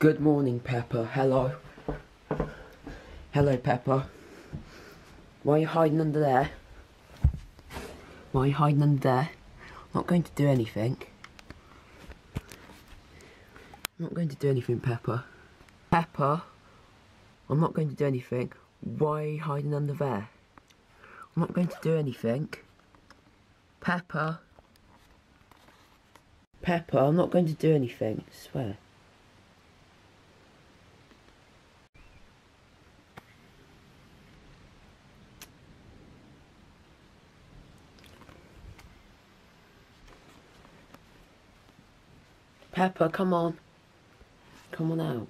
Good morning, Pepper. Hello. Hello, Pepper. Why are you hiding under there? Why are you hiding under there? I'm not going to do anything. I'm not going to do anything, Pepper. Pepper, I'm not going to do anything. Why are you hiding under there? I'm not going to do anything. Pepper. Pepper, I'm not going to do anything, I swear. Pepper, come on. Come on out.